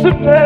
Super.